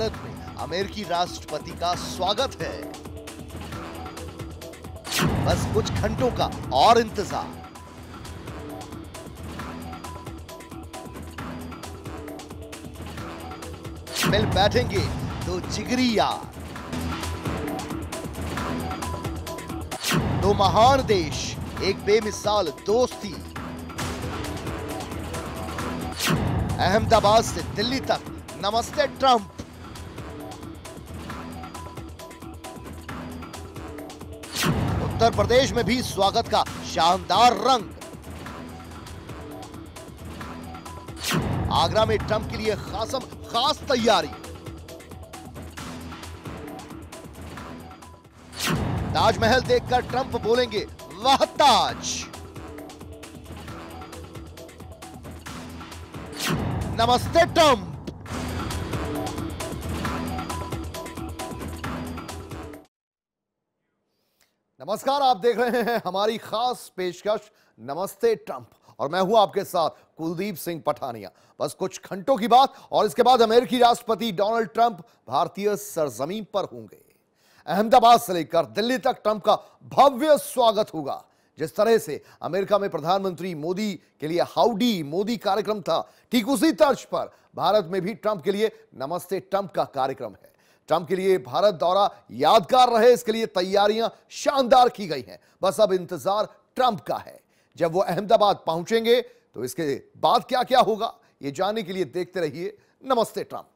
भारत में अमेरिकी राष्ट्रपति का स्वागत है। बस कुछ घंटों का और इंतजार। मिल बैठेंगे दो जिगरी यार, दो महान देश, एक बेमिसाल दोस्ती। अहमदाबाद से दिल्ली तक नमस्ते ट्रंप। उत्तर प्रदेश में भी स्वागत का शानदार रंग। आगरा में ट्रंप के लिए खास तैयारी। ताजमहल देखकर ट्रंप बोलेंगे वाह ताज। नमस्ते ट्रंप। नमस्कार, आप देख रहे हैं हमारी खास पेशकश नमस्ते ट्रंप और मैं हूं आपके साथ कुलदीप सिंह पठानिया। बस कुछ घंटों की बात और इसके बाद अमेरिकी राष्ट्रपति डोनाल्ड ट्रंप भारतीय सरजमीन पर होंगे। अहमदाबाद से लेकर दिल्ली तक ट्रंप का भव्य स्वागत होगा। जिस तरह से अमेरिका में प्रधानमंत्री मोदी के लिए हाउडी मोदी कार्यक्रम था, ठीक उसी तर्ज पर भारत में भी ट्रंप के लिए नमस्ते ट्रंप का कार्यक्रम है। ट्रंप के लिए भारत दौरा यादगार रहे, इसके लिए तैयारियां शानदार की गई हैं। बस अब इंतजार ट्रंप का है। जब वो अहमदाबाद पहुंचेंगे तो इसके बाद क्या क्या होगा, ये जानने के लिए देखते रहिए नमस्ते ट्रंप।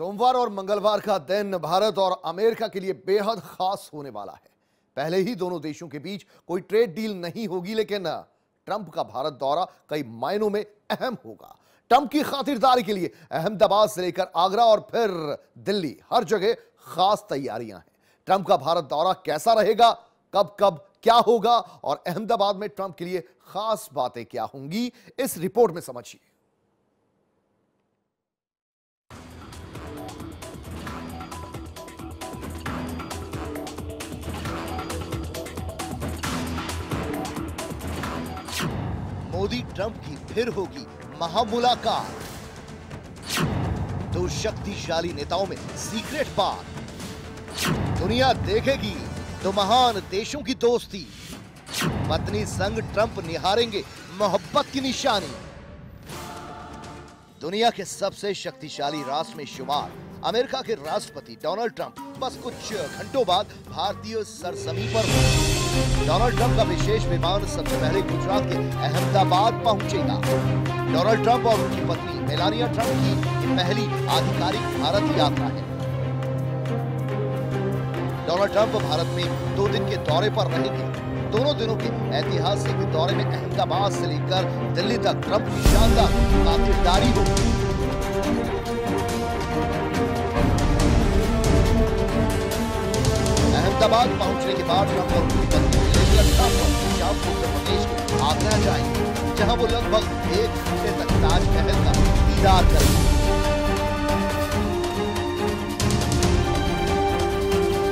सोमवार और मंगलवार का दिन भारत और अमेरिका के लिए बेहद खास होने वाला है। पहले ही दोनों देशों के बीच कोई ट्रेड डील नहीं होगी, लेकिन ट्रंप का भारत दौरा कई मायनों में अहम होगा। ट्रंप की खातिरदारी के लिए अहमदाबाद से लेकर आगरा और फिर दिल्ली, हर जगह खास तैयारियां हैं। ट्रंप का भारत दौरा कैसा रहेगा, कब कब क्या होगा और अहमदाबाद में ट्रंप के लिए खास बातें क्या होंगी, इस रिपोर्ट में समझिए। मोदी ट्रंप की फिर होगी महामुलाकात। दो शक्तिशाली नेताओं में सीक्रेट बात। दुनिया देखेगी दो महान देशों की दोस्ती। पत्नी संग ट्रंप निहारेंगे मोहब्बत की निशानी। दुनिया के सबसे शक्तिशाली राष्ट्र में शुमार अमेरिका के राष्ट्रपति डोनाल्ड ट्रंप बस कुछ घंटों बाद भारतीय सरजमीं पर होंगे। डोनाल्ड ट्रंप का विशेष विमान सबसे पहले गुजरात के अहमदाबाद पहुंचेगा। डोनाल्ड ट्रंप और उनकी पत्नी मेलानिया ट्रंप की पहली आधिकारिक भारत यात्रा है। डोनाल्ड ट्रंप भारत में 2 दिन के दौरे पर रहेंगे। दोनों दिनों के ऐतिहासिक दौरे में अहमदाबाद से लेकर दिल्ली तक ट्रंप की शानदार खातिरदारी होगी। अहमदाबाद पहुंचने के बाद ट्रंप और उनकी पत्नी मेलानिया ट्रंप शाम को उत्तर प्रदेश के आगरा जाएंगे, जहां वो लगभग 1 घंटे तक ताजमहल का दीदार करेंगे।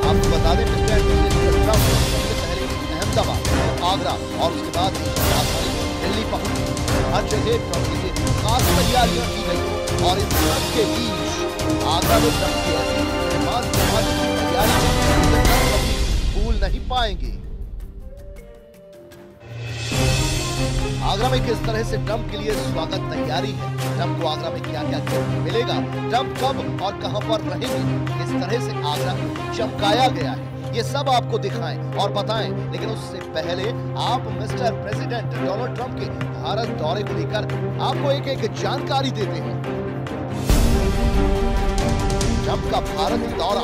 आपको बता दें, पिछले ट्रंप सबसे पहले अहमदाबाद, आगरा और उसके बाद दिल्ली पहुंचे। हर जगह ट्रंप के लिए खास तैयारियां की गई और इस ट्रंप के बीच आगरा में ट्रंप की तैयारी नहीं पाएंगे। आगरा में किस तरह से ट्रंप के लिए स्वागत तैयारी है, ट्रंप को आगरा में क्या क्या गिफ्ट मिलेगा, ट्रंप कब और कहां पर रहेंगे, किस तरह से आगरा को चमकाया गया है, ये सब आपको दिखाएं और बताएं। लेकिन उससे पहले आप मिस्टर प्रेसिडेंट डोनाल्ड ट्रंप के भारत दौरे को लेकर आपको एक एक जानकारी देते हैं। ट्रंप का भारत दौरा।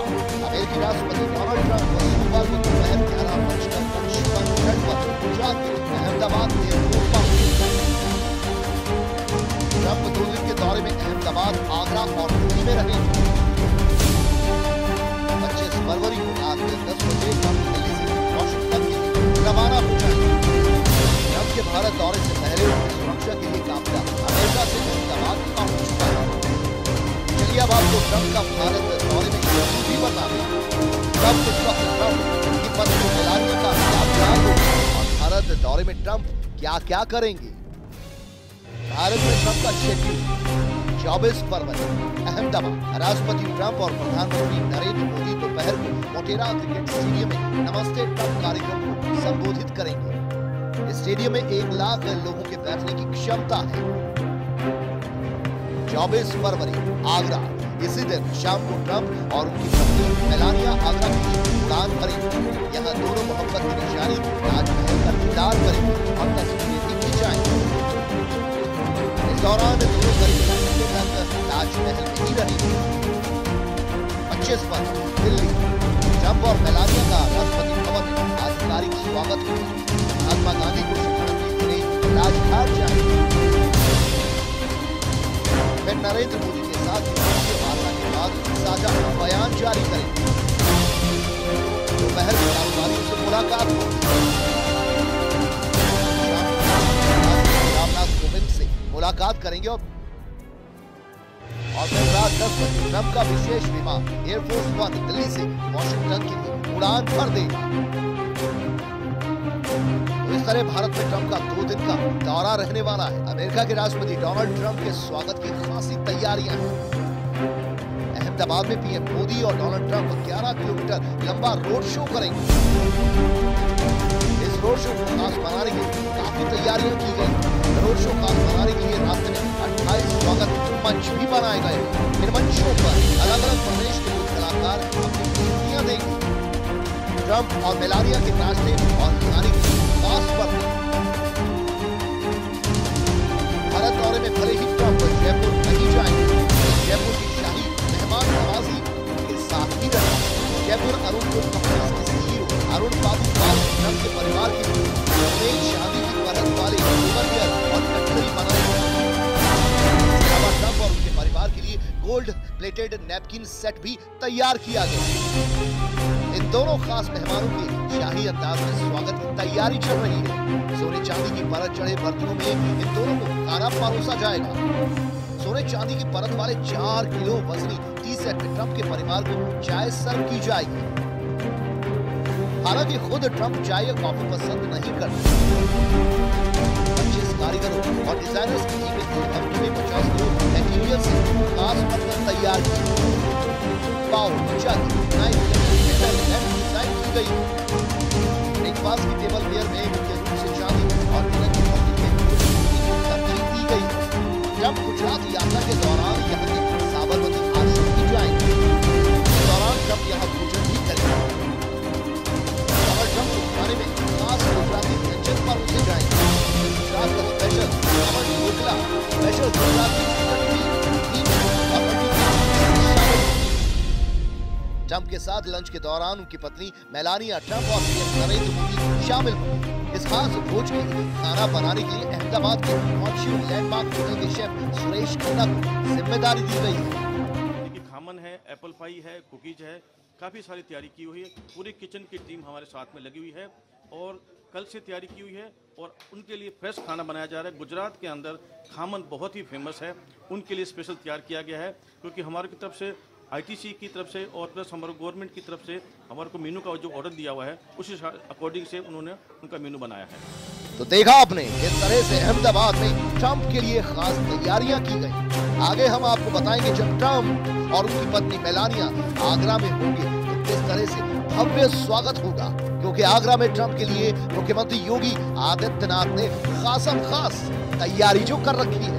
अमेरिकी राष्ट्रपति डोनाल्ड ट्रंप को सोमवार को दोपहर 11:55 पर गुजरात के अहमदाबाद में पहुंचेंगे। ट्रंप 2 दिन के दौरे में अहमदाबाद, आगरा और दिल्ली में रहेंगे। 25 फरवरी को रात 10 बजे ट्रंप दिल्ली से वॉशिंगटन के लिए रवाना हो जाएंगे। ट्रंप के भारत दौरे से पहले उनकी सुरक्षा के लिए काफिला अमेरिका से अहमदाबाद पहुंच चुका है। चलिए अब आपको ट्रंप का भारत दौरे में भी बता दें। ट्रंप इस वक्त की पद को मिलाने का इंतजार होगा और भारत दौरे में ट्रंप क्या क्या करेंगे। भारत में ट्रंप का शेड्यूल 24 फरवरी अहमदाबाद। राष्ट्रपति ट्रंप और प्रधानमंत्री नरेंद्र मोदी दोपहर को मोटेरा क्रिकेट स्टेडियम में नमस्ते ट्रंप कार्यक्रम को संबोधित करेंगे। स्टेडियम में 1 लाख लोगों के बैठने की क्षमता है। 24 फरवरी आगरा। इसी दिन शाम को ट्रंप और उनकी पत्नी मेलानिया आगरा की उड़ान भरेंगे। यहाँ दोनों मोहब्बत की निशानी ताजमहल का दीदार करेंगे और तस्वीरें भी खिंचाएंगे। इस दौरान दोनों ताजमहल में ही रहेंगे। 25 फरवरी दिल्ली। ट्रंप और मेलानिया का राष्ट्रपति भवन में आधिकारिक स्वागत होगा। महात्मा गांधी को श्रद्धांजलि राजघाट जाएंगे। फिर नरेंद्र मोदी के साथ द्विपक्षीय वार्ता के बाद साझा बयान जारी करेंगे। दोपहर में कारोबारियों से मुलाकात होगी। रामनाथ कोविंद से मुलाकात करेंगे और फिर रात 10 बजे ट्रंप का विशेष विमान एयरफोर्स वन दिल्ली से वॉशिंगटन के लिए उड़ान भर देगा। इस तरह भारत में ट्रंप का 2 दिन का दौरा रहने वाला है। अमेरिका के राष्ट्रपति डोनाल्ड ट्रंप के स्वागत की खासी तैयारियां हैं। अहमदाबाद में पीएम मोदी और डोनाल्ड ट्रंप 11 किलोमीटर लंबा रोड शो करेंगे। इस रोड शो को खास बनाने के लिए काफी तैयारियां की गई। रोड शो खास बनाने के लिए रास्ते में 28 स्वागत मंच भी बनाए गए। इन मंचों पर अलग अलग प्रदेश के लोक कलाकार अपनी प्रस्तुतियां देंगे। ट्रंप और मेलानिया के रास्ते और खाने की भारत दौरे में भले ही ट्रंप जयपुर नहीं जाएंगे, जयपुर की शाही मेहमान नवाजी के साथ ही रहा। जयपुर अरुण को सीईओ अरुण बाबू ट्रंप के परिवार की शादी की परत वाले और कटोरी बनाए। ट्रंप और उनके परिवार के लिए गोल्ड प्लेटेड नैपकिन सेट भी तैयार किया गया। इन दोनों खास मेहमानों के शाही अंदाज में स्वागत की तैयारी चल रही है। सोने चांदी की परत चढ़े बर्तनों में इन दोनों को खाना परोसा जाएगा। सोने चांदी की परत वाले 4 किलो वजनी टी-सेट में ट्रंप के परिवार को चाय सर्व की जाएगी। हालांकि खुद ट्रंप चाय या कॉफी पसंद नहीं करते। 25 कारीगरों और डिजाइनर्स की टीम ने कंपनी में 50 किलो मटेरियल से खास बर्तन तैयार किए। ब्रेकफास्ट की टेबल वेयर में मुख्य रूप से चांदी और तरजीह दी गई। जब गुजरात यात्रा के दौरान यहाँ के साबरमती आश्रम की जाएंगे। इस दौरान ट्रंप यहाँ भोजन भी करेंगे। ट्रंप खाने में खास गुजराती व्यंजन पर उसे जाएंगे। गुजरात का स्पेशल चावल ढोकला, स्पेशल गुजराती। ट्रंप के साथ लंच के दौरान उनकी पत्नी मेलानिया ट्रंप और पीएम नरेंद्र मोदी शामिल होंगे। इस खास भोज के लिए खाना बनाने के लिए अहमदाबाद के मॉन्स्यून लैंडमार्क होटल के शेफ सुरेश खन्ना को जिम्मेदारी दी गई है। खामन है, एप्पल पाई है, कुकीज है, काफी सारी तैयारी की हुई है। पूरी किचन की टीम हमारे साथ में लगी हुई है और कल से तैयारी की हुई है और उनके लिए फ्रेश खाना बनाया जा रहा है। गुजरात के अंदर खामन बहुत ही फेमस है, उनके लिए स्पेशल तैयार किया गया है क्योंकि हमारी की तरफ से आईटीसी की तरफ से और प्लस हमारे गवर्नमेंट की तरफ से हमारे को मेनू का जो ऑर्डर दिया हुआ है उसी अकॉर्डिंग से उन्होंने उनका मेनू बनाया है। तो देखा आपने किस तरह से अहमदाबाद में ट्रंप के लिए खास तैयारियां की गई। आगे हम आपको बताएंगे जब ट्रंप और उनकी पत्नी मेलानिया आगरा में होंगे तो किस तरह से भव्य स्वागत होगा, क्योंकि आगरा में ट्रंप के लिए मुख्यमंत्री योगी आदित्यनाथ ने खास तैयारी जो कर रखी है।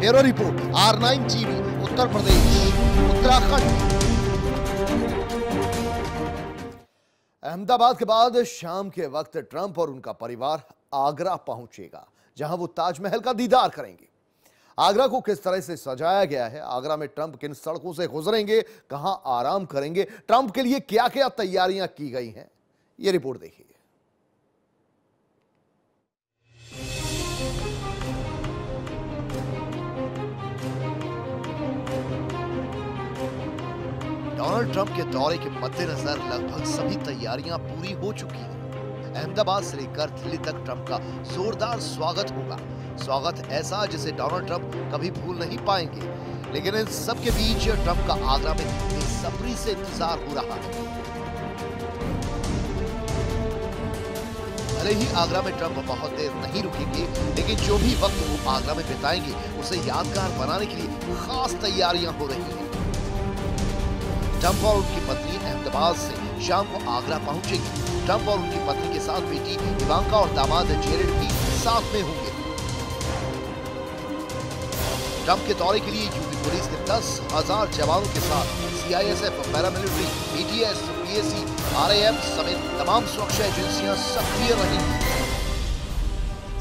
Bureau report R9 TV Uttar Pradesh Uttarakhand. Ahmedabad के बाद शाम के वक्त ट्रंप और उनका परिवार आगरा पहुंचेगा, जहां वो ताजमहल का दीदार करेंगे। आगरा को किस तरह से सजाया गया है, आगरा में ट्रंप किन सड़कों से गुजरेंगे, कहां आराम करेंगे, ट्रंप के लिए क्या क्या तैयारियां की गई हैं, ये रिपोर्ट देखिए। डोनाल्ड ट्रंप के दौरे के मद्देनजर लगभग सभी तैयारियां पूरी हो चुकी हैं। अहमदाबाद से लेकर दिल्ली तक ट्रंप का जोरदार स्वागत होगा। स्वागत ऐसा जिसे डोनाल्ड ट्रंप कभी भूल नहीं पाएंगे। लेकिन इन सबके बीच ट्रंप का आगरा में बेसब्री से इंतजार हो रहा है। भले ही आगरा में ट्रंप बहुत देर नहीं रुकेंगे, लेकिन जो भी वक्त वो आगरा में बिताएंगे उसे यादगार बनाने के लिए खास तैयारियां हो रही हैं। ट्रंप और उनकी पत्नी अहमदाबाद से शाम को आगरा पहुंचेगी। ट्रंप और उनकी पत्नी के साथ बेटी इवांका और दामाद जेरेड भी साथ में होंगे। ट्रंप के दौरे के लिए यूपी पुलिस ने 10,000 जवानों के साथ CISF, paramilitary, BTS, PAC, RAF समेत तमाम सुरक्षा एजेंसियां सक्रिय रहेंगी।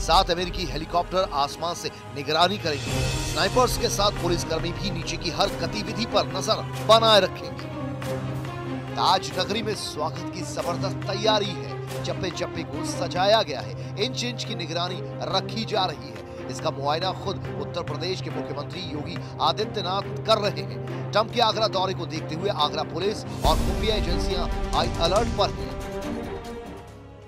7 अमेरिकी हेलीकॉप्टर आसमान से निगरानी करेंगे। स्नाइपर्स के साथ पुलिसकर्मी भी नीचे की हर गतिविधि पर नजर बनाए रखेंगे। ताज नगरी में स्वागत की जबरदस्त तैयारी है। चप्पे चप्पे को सजाया गया है। इंच इंच की निगरानी रखी जा रही है। इसका मुआयना खुद उत्तर प्रदेश के मुख्यमंत्री योगी आदित्यनाथ कर रहे हैं। ट्रंप के आगरा दौरे को देखते हुए आगरा पुलिस और खुफिया एजेंसियां हाई अलर्ट पर हैं।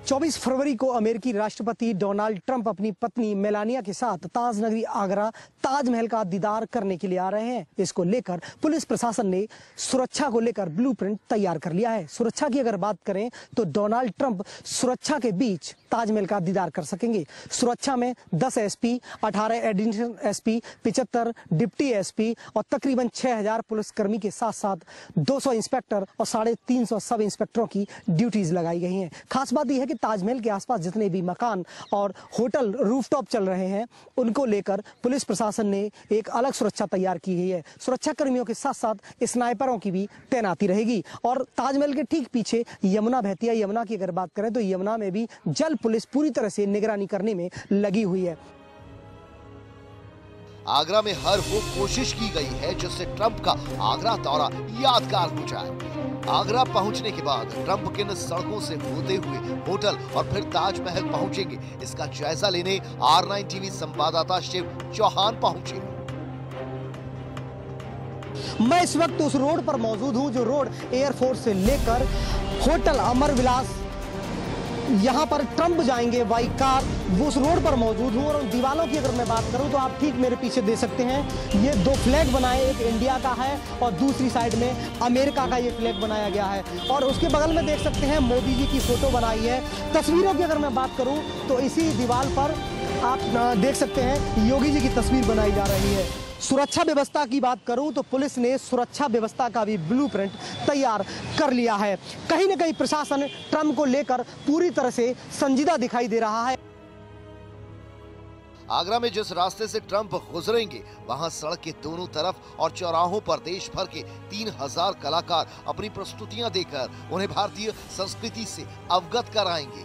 24 फरवरी को अमेरिकी राष्ट्रपति डोनाल्ड ट्रंप अपनी पत्नी मेलानिया के साथ ताज नगरी आगरा ताजमहल का दीदार करने के लिए आ रहे हैं। इसको लेकर पुलिस प्रशासन ने सुरक्षा को लेकर ब्लूप्रिंट तैयार कर लिया है। सुरक्षा की अगर बात करें तो डोनाल्ड ट्रंप सुरक्षा के बीच ताजमहल का दीदार कर सकेंगे। सुरक्षा में 10 SP, 18 additional SP, 75 deputy SP और तकरीबन 6000 पुलिसकर्मी के साथ साथ 200 इंस्पेक्टर और 350 सब इंस्पेक्टरों की ड्यूटीज लगाई गई हैं। खास बात यह है कि ताजमहल के आसपास जितने भी मकान और होटल रूफटॉप चल रहे हैं उनको लेकर पुलिस प्रशासन ने एक अलग सुरक्षा तैयार की गई है। सुरक्षाकर्मियों के साथ साथ स्नाइपरों की भी तैनाती रहेगी। और ताजमहल के ठीक पीछे यमुना बहती है। यमुना की अगर बात करें तो यमुना में भी जल पुलिस पूरी तरह से निगरानी करने में लगी हुई है। आगरा में हर वो कोशिश की गई है जिससे ट्रंप का आगरा दौरा यादगार हो जाए। आगरा पहुंचने के बाद ट्रंप किन सड़कों से होते हुए होटल और फिर ताजमहल पहुंचेंगे, इसका जायजा लेने R9 टीवी संवाददाता शिव चौहान पहुंचे। मैं इस वक्त उस रोड पर मौजूद हूं जो रोड एयरफोर्स से लेकर होटल अमरविलास, यहाँ पर ट्रंप जाएंगे बाई कार, वो उस रोड पर मौजूद हूँ। और उन दीवालों की अगर मैं बात करूँ तो आप ठीक मेरे पीछे दे सकते हैं, ये 2 फ्लैग बनाए, एक इंडिया का है और दूसरी साइड में अमेरिका का ये फ्लैग बनाया गया है। और उसके बगल में देख सकते हैं मोदी जी की फोटो बनाई है। तस्वीरों की अगर मैं बात करूँ तो इसी दीवार पर आप देख सकते हैं योगी जी की तस्वीर बनाई जा रही है। सुरक्षा व्यवस्था की बात करूं तो पुलिस ने सुरक्षा व्यवस्था का भी ब्लूप्रिंट तैयार कर लिया है। कहीं न कहीं प्रशासन ट्रंप को लेकर पूरी तरह से संजीदा दिखाई दे रहा है। आगरा में जिस रास्ते से ट्रंप गुजरेंगे वहां सड़क के दोनों तरफ और चौराहों पर देश भर के 3000 कलाकार अपनी प्रस्तुतियां देकर उन्हें भारतीय संस्कृति से अवगत कराएंगे।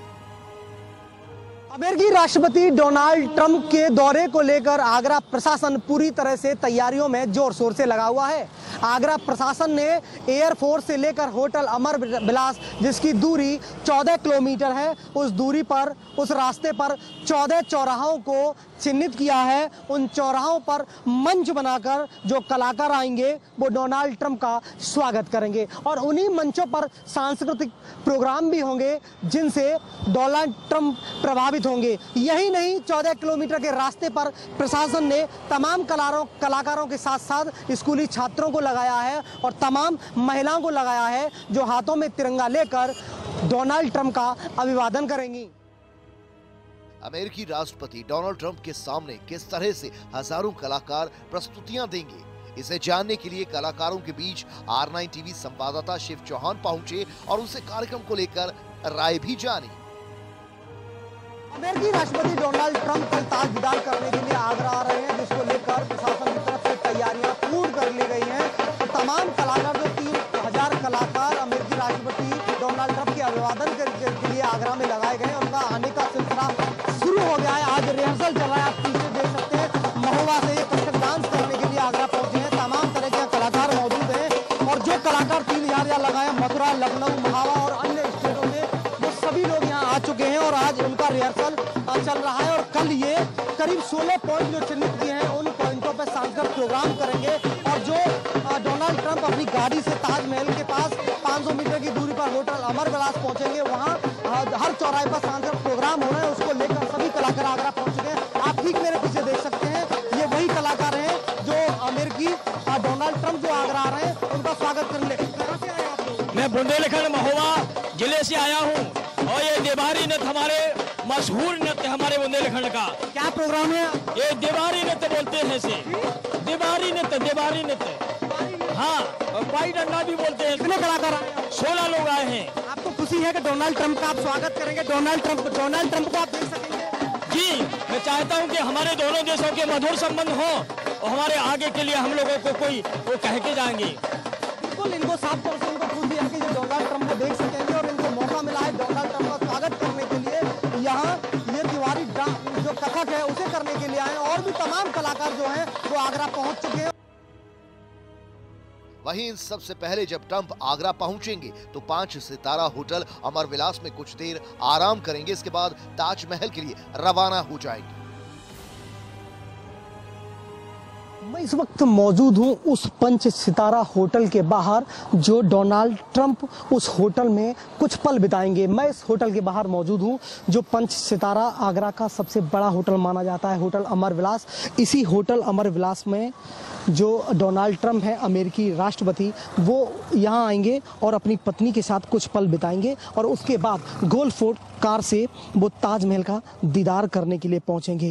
अमेरिकी राष्ट्रपति डोनाल्ड ट्रंप के दौरे को लेकर आगरा प्रशासन पूरी तरह से तैयारियों में जोर शोर से लगा हुआ है। आगरा प्रशासन ने एयरफोर्स से लेकर होटल अमरविलास, जिसकी दूरी 14 किलोमीटर है, उस दूरी पर, उस रास्ते पर 14 चौराहों को चिन्हित किया है। उन चौराहों पर मंच बनाकर जो कलाकार आएंगे वो डोनाल्ड ट्रंप का स्वागत करेंगे और उन्हीं मंचों पर सांस्कृतिक प्रोग्राम भी होंगे जिनसे डोनाल्ड ट्रंप प्रभावित होंगे। यही नहीं, 14 किलोमीटर के रास्ते पर प्रशासन ने तमाम कलाकारों के साथ साथ स्कूली छात्रों को लगाया है और तमाम महिलाओं को लगाया है जो हाथों में तिरंगा लेकर डोनाल्ड ट्रंप का अभिवादन करेंगी। अमेरिकी राष्ट्रपति डोनाल्ड ट्रंप के सामने किस तरह से हजारों कलाकार प्रस्तुतियां देंगे, इसे जानने के लिए कलाकारों के बीच R9 टीवी संवाददाता शिव चौहान पहुंचे और उनसे कार्यक्रम को लेकर राय भी जानी। अमेरिकी राष्ट्रपति डोनाल्ड ट्रंप कल ताज दीदार करने के लिए आगरा आ रहे हैं, जिसको लेकर प्रशासन की तरफ से तैयारियां पूर्ण कर ली गई हैं। तो तमाम कलाकार, जो 3000 कलाकार अमेरिकी राष्ट्रपति डोनाल्ड ट्रंप के अभिवादन के लिए आगरा में लगाए गए हैं, उनका आने का सिलसिला शुरू हो गया है। आज रिहर्सल चल रहा है, आप पीछे देख सकते हैं। महुआ से ये कथक डांस करने के लिए आगरा पहुंचे हैं। तमाम तरह के कलाकार मौजूद हैं और जो कलाकार 3000 लगाए मथुरा, लखनऊ, महावा और अन्य स्टेटों से, वो सभी लोग यहाँ आ चुके हैं और आज उनका रिहर्सल चल रहा है। और कल ये करीब 16 पॉइंट जो चिन्हित किए हैं, उन पॉइंटों पर सांसद प्रोग्राम करेंगे। और जो डोनाल्ड ट्रंप अपनी गाड़ी से ताजमहल के पास 500 मीटर की दूरी पर होटल अमरविलास पहुंचेंगे, वहां हर चौराहे पर सांसद प्रोग्राम हो रहे हैं, उसको लेकर सभी कलाकार आगरा पहुंच गए। आप ठीक मेरे पीछे देख सकते हैं, ये वही कलाकार हैं जो अमेरिकी मैं बुंदेलखंड महोबा जिले से आया हूँ और ये देवारी नृत्य हमारे मशहूर नृत्य हमारे बुंदेलखंड का। क्या प्रोग्राम है? ये देवारी नृत्य बोलते हैं इसे, देवारी नृत्य, देवारी नृत्य। हाँ, और पाई डंडा भी बोलते हैं। कितने कलाकार आए हैं? 16 लोग आए हैं। आपको खुशी है कि डोनाल्ड ट्रंप का आप स्वागत करेंगे? डोनाल्ड ट्रंप को आप देख सकेंगे? जी, मैं चाहता हूँ कि हमारे दोनों देशों के मधुर संबंध हों और हमारे आगे के लिए हम लोगों को कोई वो कह के जाएंगे। बिल्कुल, इनको 7% को खुशी है कि डोनाल्ड ट्रंप को देख सकेंगे और इनको मौका मिला है डोनाल्ड ट्रंप का स्वागत करने के लिए। यहाँ ये तिवारी जो कथक है उसे करने के लिए आए और भी तमाम कलाकार जो है वो आगरा पहुँच चुके हैं। वहीं सबसे पहले जब ट्रंप आगरा पहुंचेंगे तो 5 सितारा होटल अमरविलास में कुछ देर आराम करेंगे। इसके बाद ताजमहल के लिए रवाना हो जाएंगे। मैं इस वक्त मौजूद हूं उस 5 सितारा होटल के बाहर जो डोनाल्ड ट्रंप उस होटल में कुछ पल बिताएंगे। मैं इस होटल के बाहर मौजूद हूं जो 5 सितारा आगरा का सबसे बड़ा होटल माना जाता है, होटल अमरविलास। इसी होटल अमरविलास में जो डोनाल्ड ट्रंप हैं, अमेरिकी राष्ट्रपति, वो यहाँ आएंगे और अपनी पत्नी के साथ कुछ पल बिताएंगे और उसके बाद गोल्डफोर्ड कार से वो ताजमहल का दीदार करने के लिए पहुँचेंगे।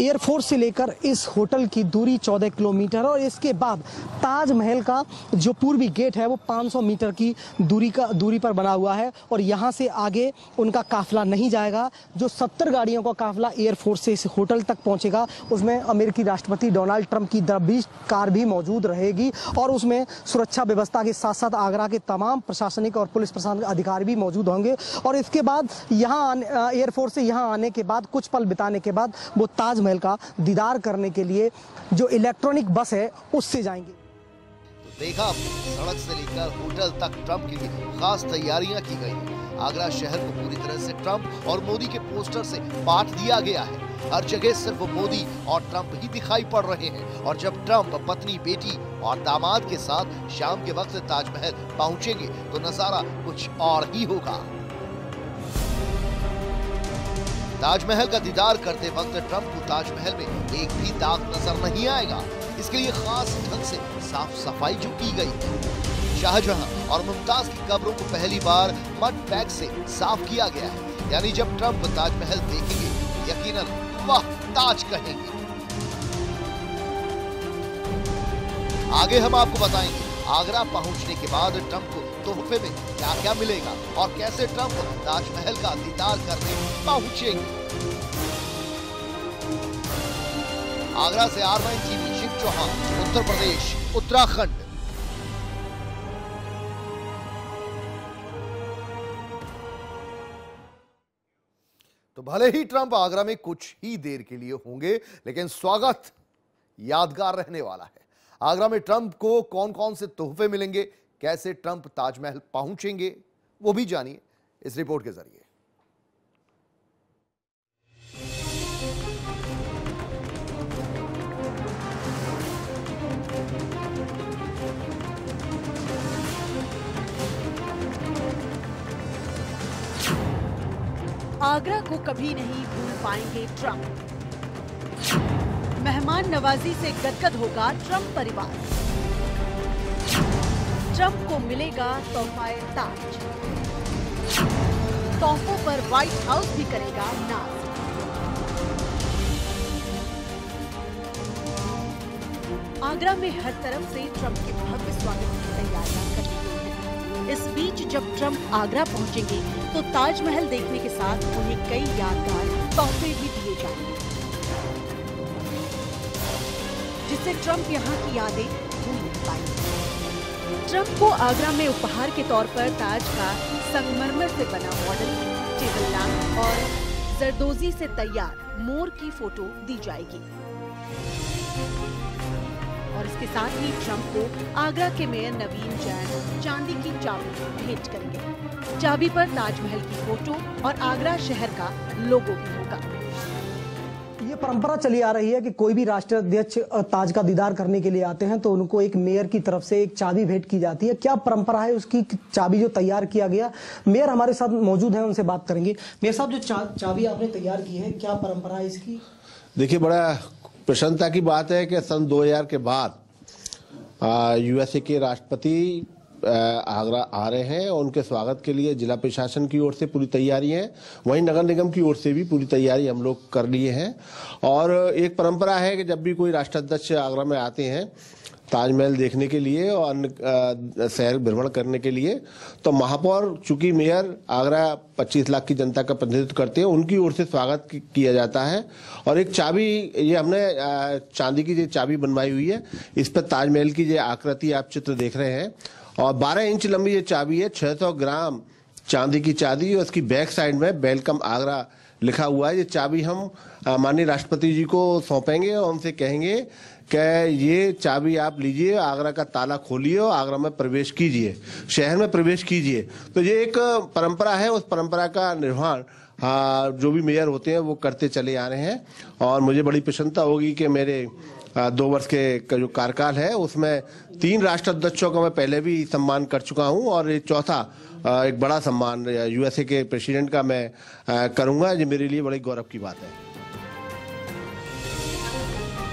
एयरफोर्स से लेकर इस होटल की दूरी 14 किलोमीटर और इसके बाद ताजमहल का जो पूर्वी गेट है वो 500 मीटर की दूरी पर बना हुआ है और यहाँ से आगे उनका काफिला नहीं जाएगा। जो 70 गाड़ियों का काफिला एयरफोर्स से इस होटल तक पहुँचेगा उसमें अमेरिकी राष्ट्रपति डोनाल्ड ट्रंप की दरबीश कार भी मौजूद रहेगी और उसमें सुरक्षा व्यवस्था के साथ साथ आगरा के तमाम प्रशासनिक और पुलिस प्रशासनिक अधिकारी भी मौजूद होंगे। और इसके बाद यहाँ एयरफोर्स से यहाँ आने के बाद कुछ पल बिताने के बाद वो ताजमहल का दीदार करने के लिए जो इलेक्ट्रॉनिक बस है उससे जाएंगे। तो देखा, सड़क से लेकर होटल तक ट्रंप के लिए खास तैयारियां की गई। आगरा शहर को पूरी तरह से ट्रंप और मोदी के पोस्टर से पाट दिया गया है। हर जगह सिर्फ मोदी और ट्रंप ही दिखाई पड़ रहे हैं। और जब ट्रंप पत्नी, बेटी और दामाद के साथ शाम के वक्त ताजमहल पहुँचेंगे तो नजारा कुछ और ही होगा। ताजमहल का दीदार करते वक्त ट्रंप को ताजमहल में एक भी दाग नजर नहीं आएगा। इसके लिए खास ढंग से साफ सफाई जो की गई। शाहजहां और मुमताज की कब्रों को पहली बार मड बैग से साफ किया गया है। यानी जब ट्रंप ताजमहल देखेंगे यकीनन वाह ताज कहेंगे। आगे हम आपको बताएंगे आगरा पहुंचने के बाद ट्रंप को तोहफे में क्या क्या मिलेगा और कैसे ट्रंप ताजमहल का दीदार करने पहुंचेंगे। आगरा से R9 टीवी, शिव चौहान, उत्तर प्रदेश, उत्तराखंड। तो भले ही ट्रंप आगरा में कुछ ही देर के लिए होंगे लेकिन स्वागत यादगार रहने वाला है। आगरा में ट्रंप को कौन कौन से तोहफे मिलेंगे, कैसे ट्रंप ताजमहल पहुंचेंगे, वो भी जानिए इस रिपोर्ट के जरिए। आगरा को कभी नहीं भूल पाएंगे ट्रंप। मेहमान नवाजी से गदगद होगा ट्रंप परिवार। ट्रंप को मिलेगा तोहफाए ताज। तोहफों पर व्हाइट हाउस भी करेगा नाज। आगरा में हर तरफ से ट्रंप के भव्य स्वागत की तैयारियां कर रही है। इस बीच जब ट्रंप आगरा पहुंचेंगे तो ताजमहल देखने के साथ उन्हें कई यादगार तोहफे भी दिए जाएंगे जिससे ट्रंप यहाँ की यादें भूल नहीं पाएंगे। ट्रंप को आगरा में उपहार के तौर पर ताज का संगमरमर से बना मॉडल, टेबल लैंप और जरदोजी से तैयार मोर की फोटो दी जाएगी। और इसके साथ ही ट्रंप को आगरा के मेयर नवीन जैन चांदी की चाबी भेंट करेंगे। चाबी पर ताजमहल की फोटो और आगरा शहर का लोगो भी होगा। ये परंपरा चली आ रही है कि कोई भी राष्ट्राध्यक्ष ताज का दीदार करने के लिए आते हैं तो उनको एक मेयर की तरफ से एक चाबी भेंट की जाती है। क्या परंपरा है उसकी, चाबी जो तैयार किया गया। मेयर हमारे साथ मौजूद हैं, उनसे बात करेंगे। मेयर साहब, जो चाबी आपने तैयार की है, क्या परंपरा है इसकी? देखिए, बड़ा प्रसन्नता की बात है कि सन 2000 के बाद यूएसए के राष्ट्रपति आगरा आ रहे हैं और उनके स्वागत के लिए जिला प्रशासन की ओर से पूरी तैयारी है, वहीं नगर निगम की ओर से भी पूरी तैयारी हम लोग कर लिए हैं। और एक परंपरा है कि जब भी कोई राष्ट्राध्यक्ष आगरा में आते हैं ताजमहल देखने के लिए और अन्य शहर भ्रमण करने के लिए, तो महापौर चूंकि मेयर आगरा 25 लाख की जनता का प्रतिनिधित्व करते हैं, उनकी ओर से स्वागत किया जाता है। और एक चाबी, ये हमने चांदी की जो चाबी बनवाई हुई है, इस पर ताजमहल की जो आकृति आप चित्र देख रहे हैं, और 12 इंच लंबी ये चाबी है, 600 ग्राम चांदी की चाबी, और उसकी बैक साइड में वेलकम आगरा लिखा हुआ है। ये चाबी हम माननीय राष्ट्रपति जी को सौंपेंगे और उनसे कहेंगे कि ये चाबी आप लीजिए, आगरा का ताला खोलिए और आगरा में प्रवेश कीजिए, शहर में प्रवेश कीजिए। तो ये एक परंपरा है, उस परंपरा का निर्वहन जो भी मेयर होते हैं वो करते चले आ रहे हैं। और मुझे बड़ी प्रसन्नता होगी कि मेरे 2 वर्ष के जो कार्यकाल है उसमें 3 राष्ट्राध्यक्षों का मैं पहले भी सम्मान कर चुका हूं, और ये चौथा एक बड़ा सम्मान यूएसए के प्रेसिडेंट का मैं करूंगा। ये मेरे लिए बड़ी गौरव की बात है।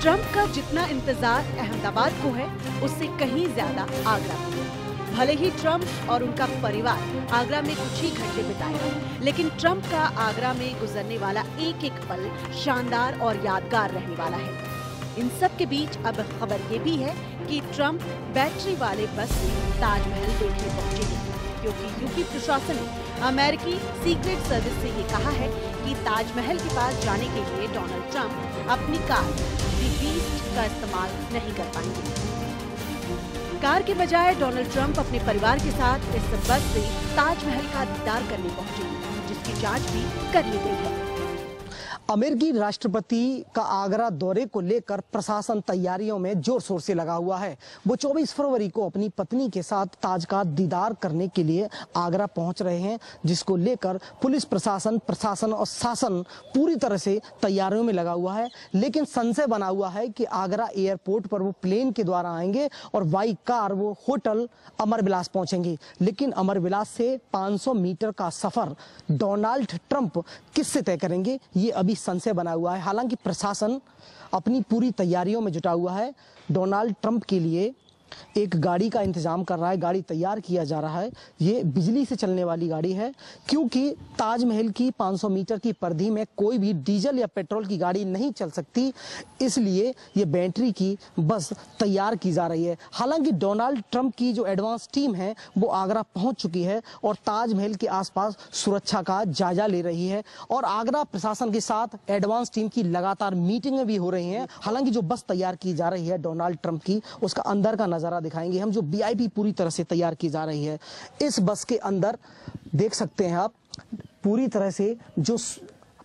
ट्रंप का जितना इंतजार अहमदाबाद को है, उससे कहीं ज्यादा आगरा को है। भले ही ट्रंप और उनका परिवार आगरा में कुछ ही घंटे बिताए, लेकिन ट्रंप का आगरा में गुजरने वाला एक एक पल शानदार और यादगार रहने वाला है। इन सब के बीच अब खबर ये भी है कि ट्रंप बैटरी वाले बस से ताजमहल देखने पहुंचेंगे, क्योंकि यूपी प्रशासन ने अमेरिकी सीक्रेट सर्विस से ये कहा है कि ताजमहल के पास जाने के लिए डोनाल्ड ट्रंप अपनी कार द बीस्ट का इस्तेमाल नहीं कर पाएंगे। कार के बजाय डोनाल्ड ट्रंप अपने परिवार के साथ इस बस से ताजमहल का दीदार करने पहुँचेंगे, जिसकी जाँच भी कर ली गई है। अमेरिकी राष्ट्रपति का आगरा दौरे को लेकर प्रशासन तैयारियों में जोर शोर से लगा हुआ है। वो 24 फरवरी को अपनी पत्नी के साथ ताज का दीदार करने के लिए आगरा पहुंच रहे हैं, जिसको लेकर पुलिस प्रशासन और शासन पूरी तरह से तैयारियों में लगा हुआ है। लेकिन संशय बना हुआ है कि आगरा एयरपोर्ट पर वो प्लेन के द्वारा आएंगे और बाई कार वो होटल अमरविलास पहुँचेंगे, लेकिन अमरविलास से 500 मीटर का सफर डोनाल्ड ट्रंप किससे तय करेंगे, ये अभी संशय बना हुआ है। हालांकि प्रशासन अपनी पूरी तैयारियों में जुटा हुआ है। डोनाल्ड ट्रंप के लिए एक गाड़ी का इंतजाम कर रहा है, गाड़ी तैयार किया जा रहा है। ये बिजली से चलने वाली गाड़ी है, क्योंकि ताजमहल की 500 मीटर की परिधि में कोई भी डीजल या पेट्रोल की गाड़ी नहीं चल सकती, इसलिए ये बैटरी की बस तैयार की जा रही है। हालांकि डोनाल्ड ट्रंप की जो एडवांस टीम है वो आगरा पहुँच चुकी है और ताजमहल के आसपास सुरक्षा का जायजा ले रही है, और आगरा प्रशासन के साथ एडवांस टीम की लगातार मीटिंगें भी हो रही हैं। हालांकि जो बस तैयार की जा रही है डोनाल्ड ट्रंप की, उसका अंदर का नजारा दिखाएंगे हम, जो VIP पूरी तरह से तैयार की जा रही है। इस बस के अंदर देख सकते हैं आप, पूरी तरह से जो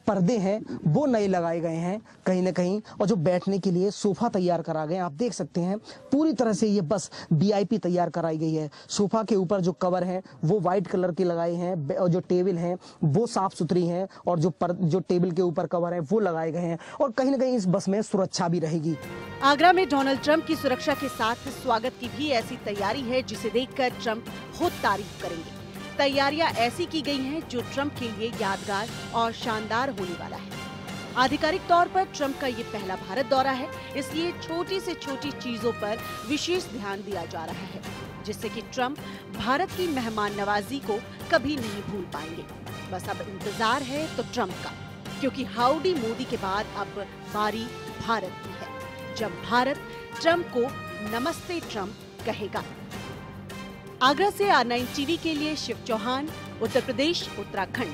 पर्दे हैं वो नए लगाए गए हैं कहीं ना कहीं, और जो बैठने के लिए सोफा तैयार करा गए हैं, आप देख सकते हैं पूरी तरह से ये बस VIP तैयार कराई गई है। सोफा के ऊपर जो कवर हैं वो वाइट कलर के लगाए हैं, और जो टेबल हैं वो साफ सुथरी हैं, और जो टेबल के ऊपर कवर हैं वो लगाए गए हैं, और कहीं ना कहीं इस बस में सुरक्षा भी रहेगी। आगरा में डोनाल्ड ट्रंप की सुरक्षा के साथ स्वागत की भी ऐसी तैयारी है जिसे देखकर ट्रंप खुद तारीफ करेंगे। तैयारियां ऐसी की गई हैं जो ट्रंप के लिए यादगार और शानदार होने वाला है। आधिकारिक तौर पर ट्रंप का ये पहला भारत दौरा है, इसलिए छोटी से छोटी चीजों पर विशेष ध्यान दिया जा रहा है, जिससे कि ट्रंप भारत की मेहमान नवाजी को कभी नहीं भूल पाएंगे। बस अब इंतजार है तो ट्रंप का, क्योंकि हाउडी मोदी के बाद अब बारी भारत की है, जब भारत ट्रंप को नमस्ते ट्रंप कहेगा। आगरा से R9 TV के लिए शिव चौहान, उत्तर प्रदेश, उत्तराखंड।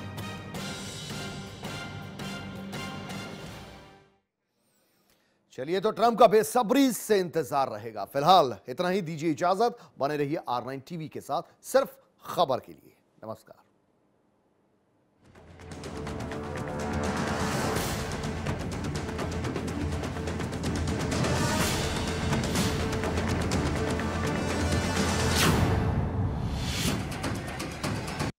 चलिए, तो ट्रंप का बेसब्री से इंतजार रहेगा। फिलहाल इतना ही, दीजिए इजाजत, बने रहिए R9 TV के साथ सिर्फ खबर के लिए। नमस्कार।